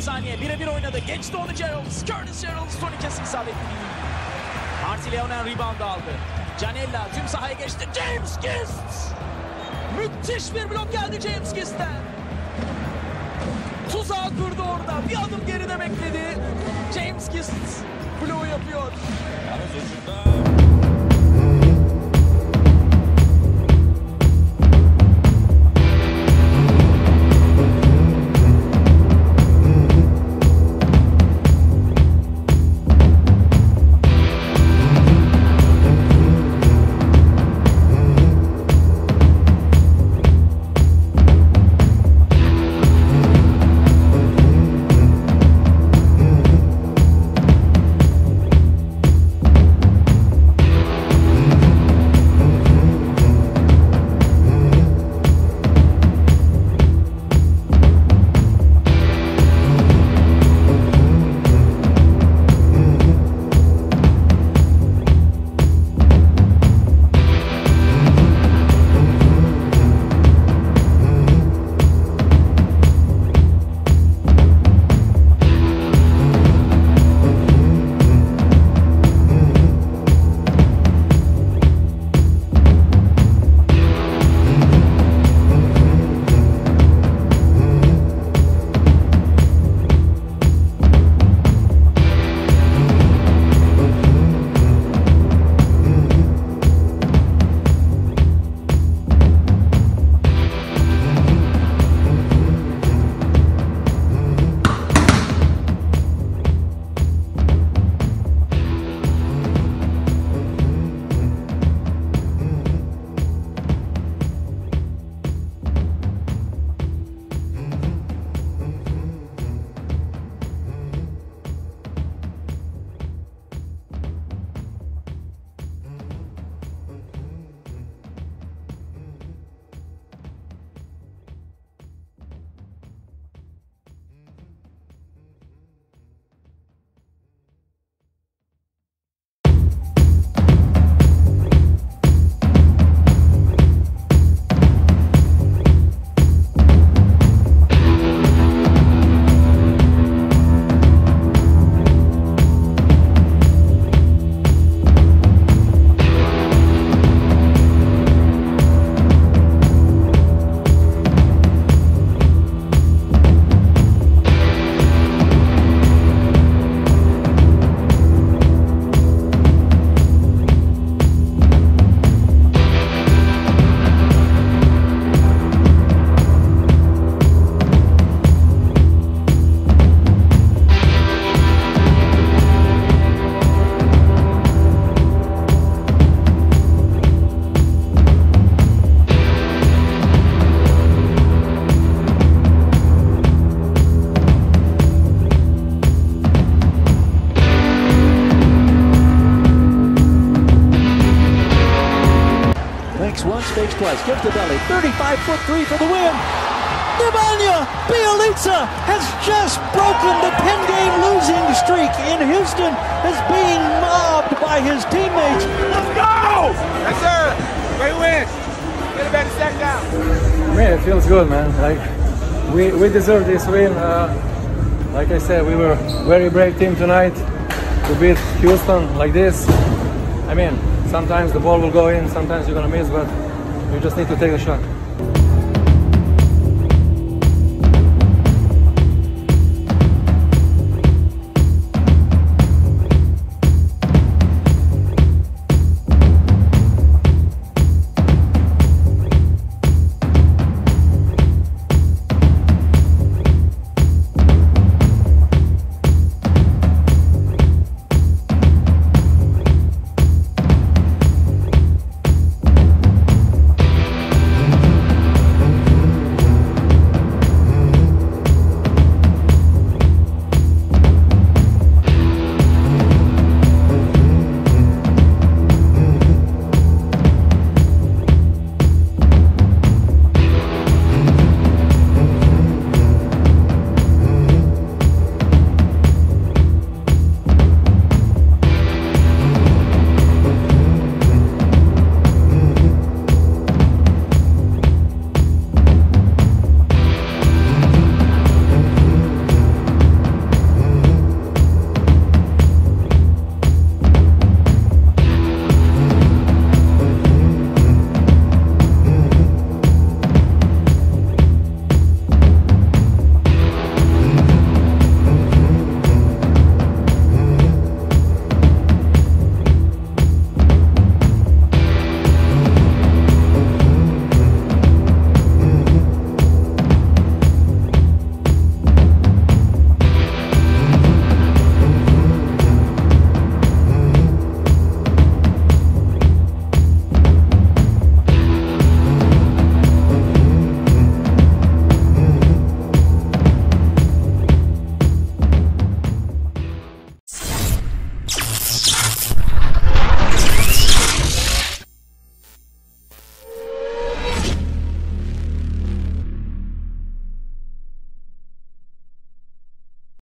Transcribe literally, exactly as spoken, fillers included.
saniye. Birebir oynadı. Geçti onu Gerrals. Curtis Gerrals son ikisini isabet. Arti Leonen rebound aldı. Canella tüm sahaya geçti. James Gist! Müthiş bir blok geldi James Gist'ten. Tuzağa durdu orada. Bir adım geride bekledi. James Gist bloğu yapıyor. Takes twice, gives to Belly, thirty-five foot three for the win. Devania Bialica has just broken the ten game losing streak in Houston, is being mobbed by his teammates. Let's go! Yes, sir. Great win. Get it back to stack down. Man, it feels good, man. Like, we, we deserve this win. Uh, like I said, we were a very brave team tonight to beat Houston like this. I mean, sometimes the ball will go in, sometimes you're going to miss, but you just need to take a shot.